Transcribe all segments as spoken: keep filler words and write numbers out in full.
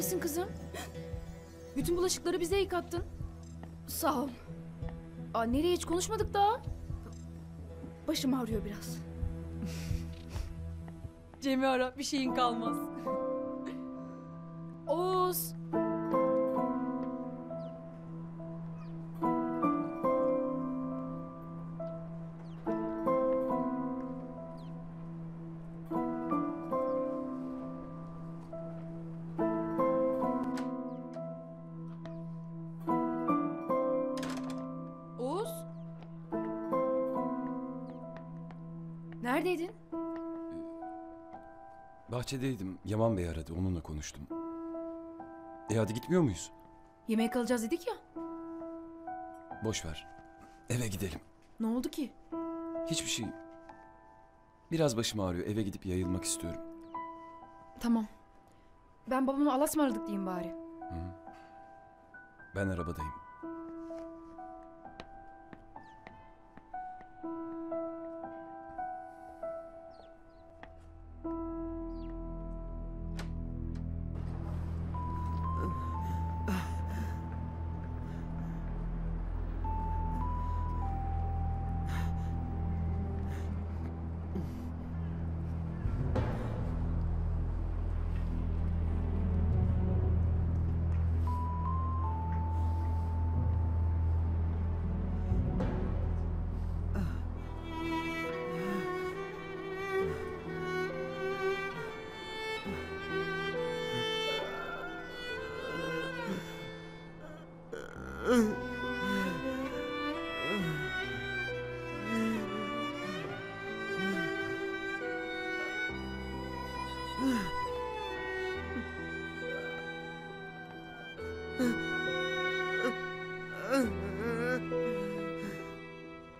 neredesin kızım? Bütün bulaşıkları bize yıkattın. Sağ ol. Aa, nereye hiç konuşmadık daha? Başım ağrıyor biraz. Cem'i ara, bir şeyin kalmaz. Oğuz. Neredeydin? Bahçedeydim. Yaman Bey aradı. Onunla konuştum. E hadi gitmiyor muyuz? Yemeğe kalacağız dedik ya. Boş ver. Eve gidelim. Ne oldu ki? Hiçbir şey. Biraz başım ağrıyor. Eve gidip yayılmak istiyorum. Tamam. Ben babamı alasmaradık diyeyim bari. Hı. Ben arabadayım.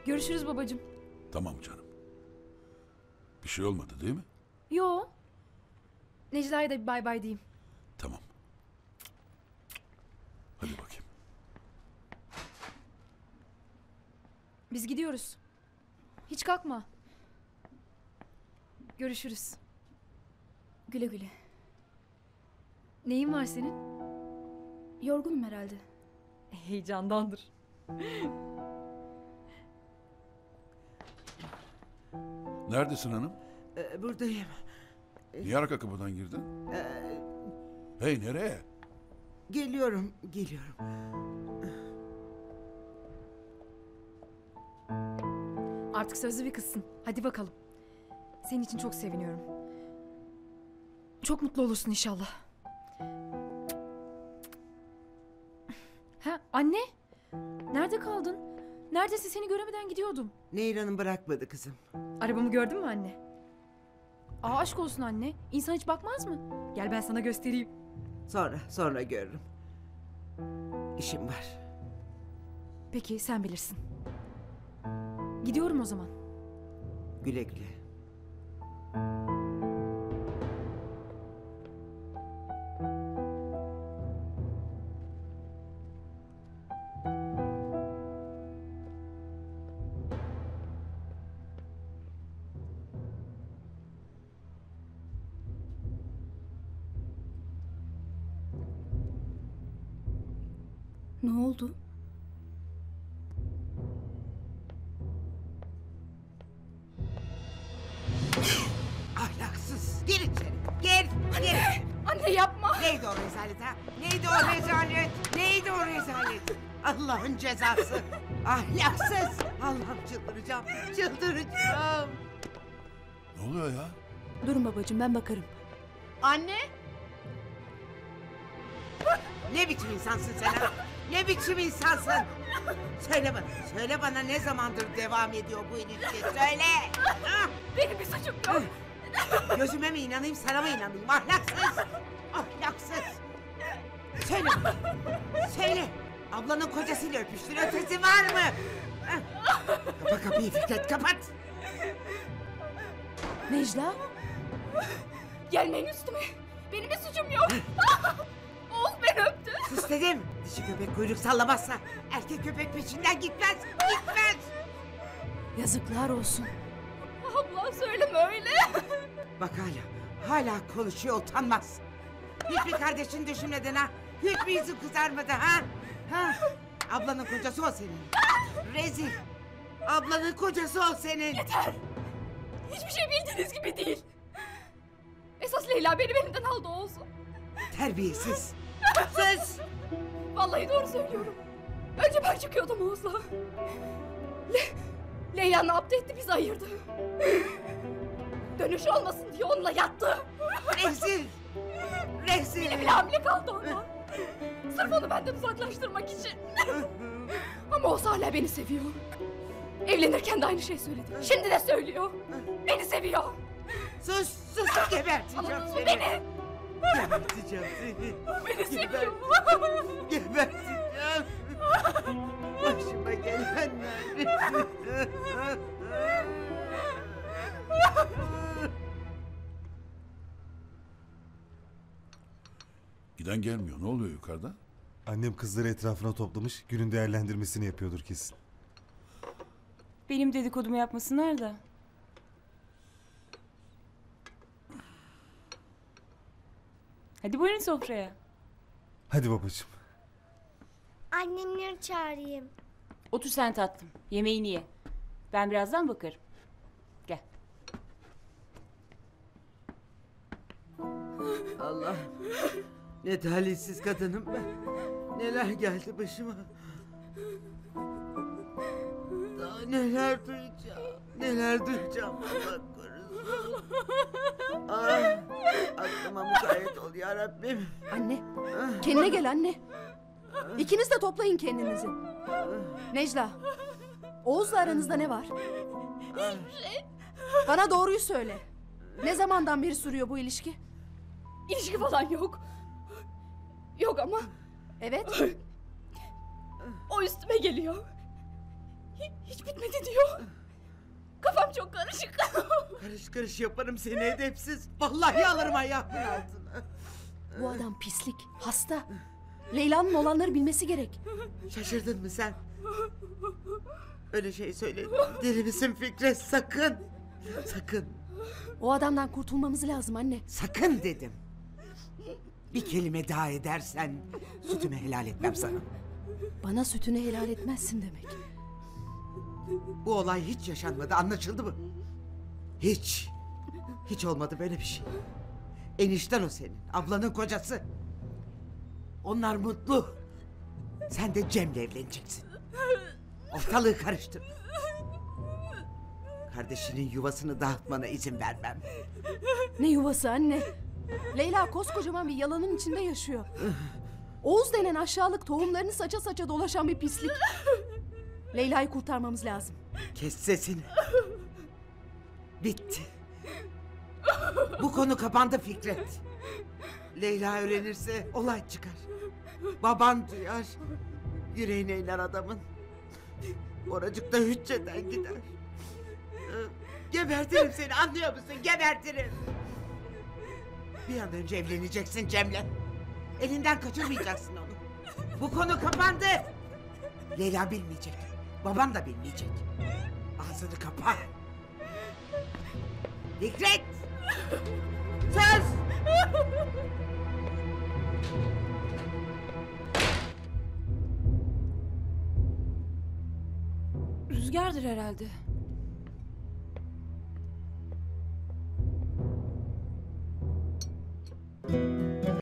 Görüşürüz babacığım. Tamam canım. Bir şey olmadı değil mi? Yo. Necla'ya da bir bay bay diyeyim. Tamam. Hadi bakayım. Biz gidiyoruz. Hiç kalkma. Görüşürüz. Güle güle. Neyin var senin? Yorgunum herhalde. Heyecandandır. Neredesin hanım? Ee, buradayım. Niye arka kapıdan girdin? Ee, hey nereye? Geliyorum, geliyorum. Artık sözlü bir kızsın. Hadi bakalım. Senin için çok seviniyorum. Çok mutlu olursun inşallah. Ha, anne? Nerede kaldın? Neredeyse seni göremeden gidiyordum. Leyla'nın bırakmadı kızım. Arabamı gördün mü anne? Aa, aşk olsun anne. İnsan hiç bakmaz mı? Gel ben sana göstereyim. Sonra, sonra görürüm. İşim var. Peki, sen bilirsin. Gidiyorum o zaman. Güle güle. Ne oldu? Ahlaksız. Gir içeri. Gir. Gir. Anne, anne yapma. Neydi o rezalet ha? Neydi o rezalet? Neydi o rezalet? Allah'ın cezası. Ahlaksız. Allah'ım çıldıracağım. Çıldıracağım. Ne oluyor ya? Durun babacığım ben bakarım. Anne. Ne biçim insansın sen ha? Ne biçim insansın? Söyle bana, söyle bana ne zamandır devam ediyor bu ilişki? Söyle! Benim bir suçum yok. Gözüme mi inanayım, sana mı inanayım? Ahlaksız! Ahlaksız! Söyle bana, söyle! Ablanın kocasıyla öpüştün, ötesi var mı? Kapa kapıyı Fikret, kapat! Necla! Gelmeyin üstüme! Benim bir suçum yok! Oğuz beni öptü. Sus dedim. Dişi köpek kuyruk sallamazsa erkek köpek peşinden gitmez. Gitmez. Yazıklar olsun. Abla söyleme öyle. Bak hala. Hala konuşuyor utanmaz. Hiçbir kardeşini düşünmedin ha? Hiçbir yüzün kızarmadı ha? Ha? Ablanın kocası o senin. Rezil. Ablanın kocası o senin. Yeter. Hiçbir şey bildiğiniz gibi değil. Esas Leyla benim elimden aldı Oğuz'u. Terbiyesiz. Sus. Vallahi doğru söylüyorum. Önce ben çıkıyordum Oğuz'la. Le Leyla ne yaptı etti bizi ayırdı. Dönüş olmasın diye onunla yattı. Rezil. Rezil. Bile bile hamile kaldı onunla. Sırf onu benden uzaklaştırmak için. Ama Oğuz hala beni seviyor. Evlenirken de aynı şeyi söyledi. Şimdi de söylüyor. Beni seviyor. Sus, sus, geberteceğim seni. Beni. Geberteceğim seni. Beni seviyor. Geberteceğim. Başıma gelenler. Giden gelmiyor. Ne oluyor yukarıda? Annem kızları etrafına toplamış, günün değerlendirmesini yapıyordur kesin. Benim dedikodumu yapmasınlar da. Hadi buyurun sofraya. Hadi babacığım. Annemleri çağırayım. Otur sen tatlım. Yemeğini ye. Ben birazdan bakarım. Gel. Allah. Ne talihsiz kadınım ben. Neler geldi başıma. Daha neler duyacağım. Neler duyacağım Allah korusun. Ah, aklıma müsait ol ya Rabbim. Anne. Ah. Kendine gel anne. Ah. İkiniz de toplayın kendinizi. Ah. Necla. Oğuz'la aranızda ne var? Ah. Bana doğruyu söyle. Ne zamandan beri sürüyor bu ilişki? İlişki falan yok. Yok ama. Evet. O üstüme geliyor. Hiç, hiç bitmedi diyor. Kafam çok karışık. Karış karış yaparım seni edepsiz. Vallahi alırım ayağımın altına. Bu adam pislik, hasta. Leyla'nın olanları bilmesi gerek. Şaşırdın mı sen? Öyle şey söyle. Deli misin Fikret? Sakın. Sakın. O adamdan kurtulmamız lazım anne. Sakın dedim. Bir kelime daha edersen sütümü helal etmem sana. Bana sütünü helal etmezsin demek. Bu olay hiç yaşanmadı, anlaşıldı mı? Hiç. Hiç olmadı böyle bir şey. Enişten o senin, ablanın kocası. Onlar mutlu. Sen de Cem'le evleneceksin. Ortalığı karıştırma. Kardeşinin yuvasını dağıtmana izin vermem. Ne yuvası anne? Leyla koskocaman bir yalanın içinde yaşıyor. Oğuz denen aşağılık tohumlarını saça saça dolaşan bir pislik. Leyla'yı kurtarmamız lazım. Kes sesini. Bitti. Bu konu kapandı Fikret. Leyla öğrenirse olay çıkar. Baban duyar. Yüreğine iner adamın. Oracıkta hücceden gider. Gebertirim seni, anlıyor musun? Gebertirim. Bir an önce evleneceksin Cem'le. Elinden kaçırmayacaksın onu. Bu konu kapandı. Leyla bilmeyecek. Baban da bilmeyecek. Ağzını kapa. Fikret! Söz! Rüzgardır herhalde.